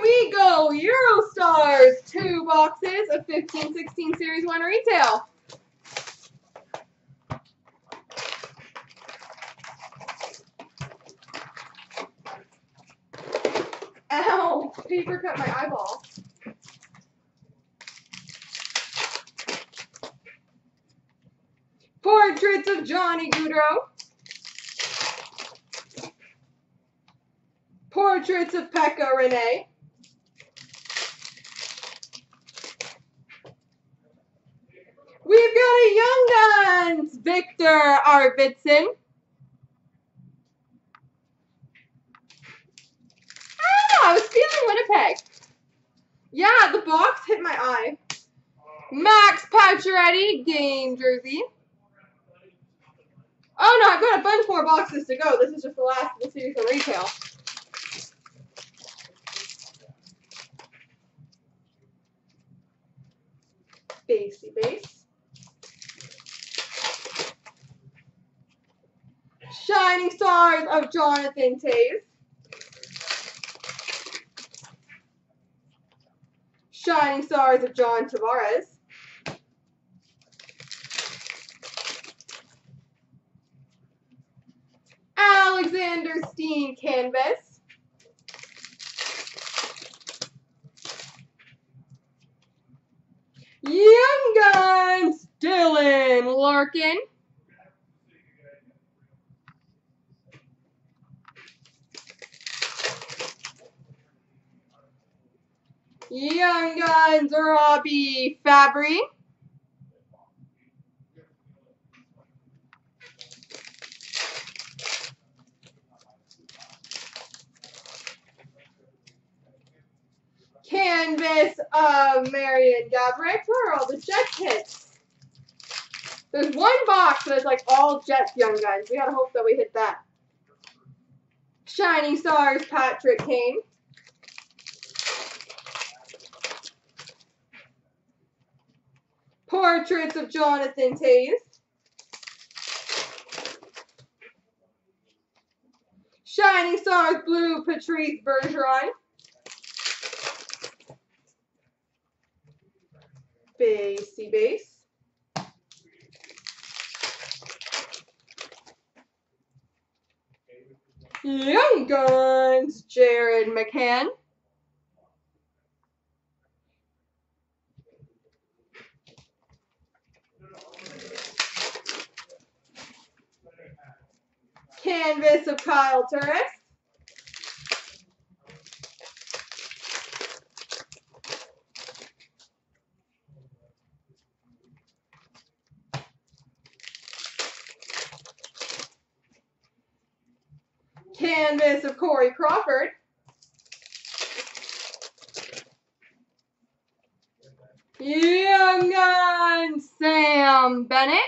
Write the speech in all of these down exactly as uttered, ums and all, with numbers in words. we go. Eurostars, two boxes of fifteen sixteen Series one Retail. Ow, paper cut my eyeball. Portraits of Johnny Goudreau. Portraits of Pekka Rinne. We've got a Young Guns, Victor Arvidsson. Ah, I was feeling Winnipeg. Yeah, the box hit my eye. Max Pacioretty, game jersey. Oh no, I've got a bunch more boxes to go. This is just the last of the series on retail. Basey base. Shining Stars of Jonathan Toews. Shining Stars of John Tavares. Alexander Steen Canvas. Young Guns, Dylan Larkin. Young Guns, Robby Fabbri. Canvas of Marion Gavrek. Where are all the Jets hits? There's one box that's like all Jets Young Guns. We gotta hope that we hit that. Shining Stars, Patrick Kane. Portraits of Jonathan Toews. Shining Stars, Blue, Patrice Bergeron. Basey base. Young Guns, Jared McCann. Canvas of Kyle Turris. Canvas of Corey Crawford. Young Guns, Sam Bennett.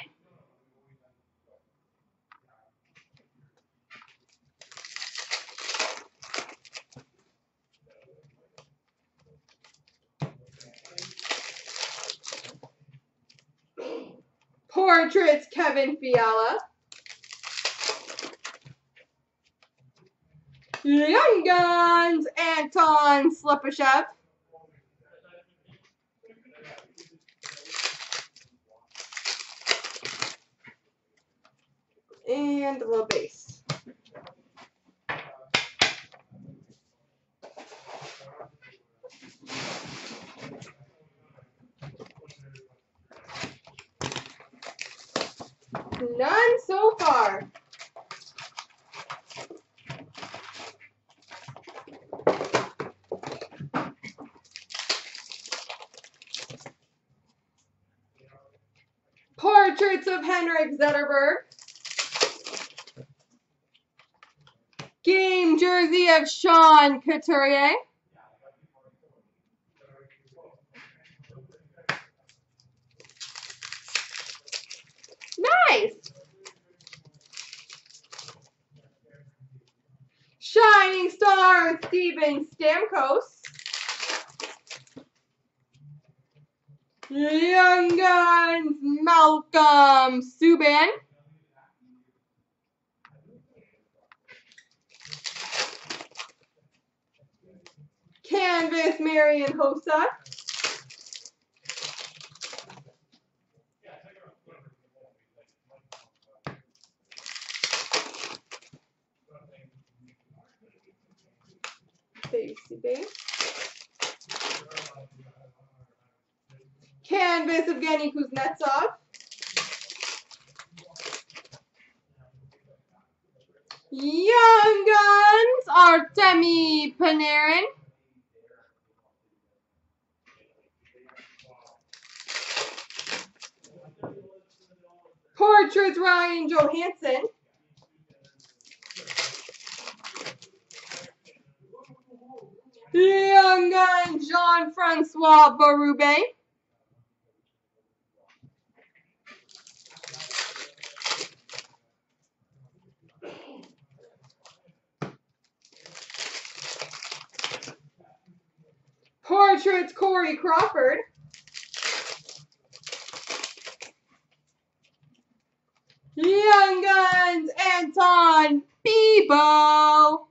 Portraits, Kevin Fiala. Young Guns, Anton Slupashev. And a little base. None so far. Portraits of Henrik Zetterberg. Game jersey of Sean Couturier. Nice. Shining Star, Steven Stamkos. Young Guns, Malcolm Subban. Canvas, Marian Hossa. Stacy Bates. Canvas, Evgeny Kuznetsov. Young Guns, Artemi Panarin. Portraits, Ryan Johansson. Young Guns, Jean-Francois Berube. Portraits, Corey Crawford. Young Guns, Anton Bebo.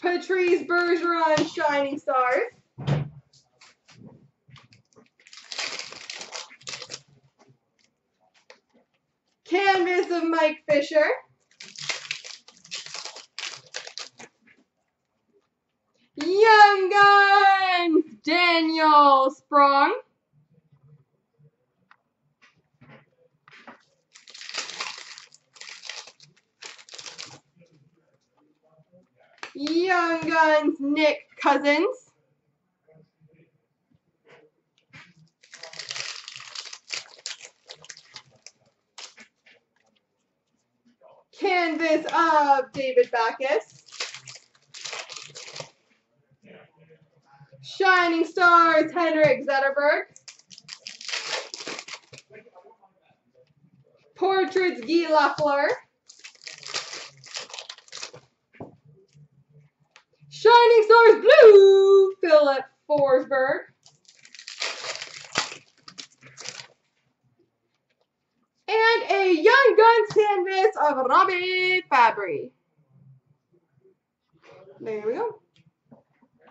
Patrice Bergeron, Shining Stars. Canvas of Mike Fisher. Young Guns, Daniel Sprong. Young Guns, Nick Cousins. Canvas of David Backus. Shining Stars, Henrik Zetterberg. Portraits, Guy Lafleur. Shining Stars Blue, Philip Forsberg. And a Young Guns canvas of Robby Fabbri. There we go.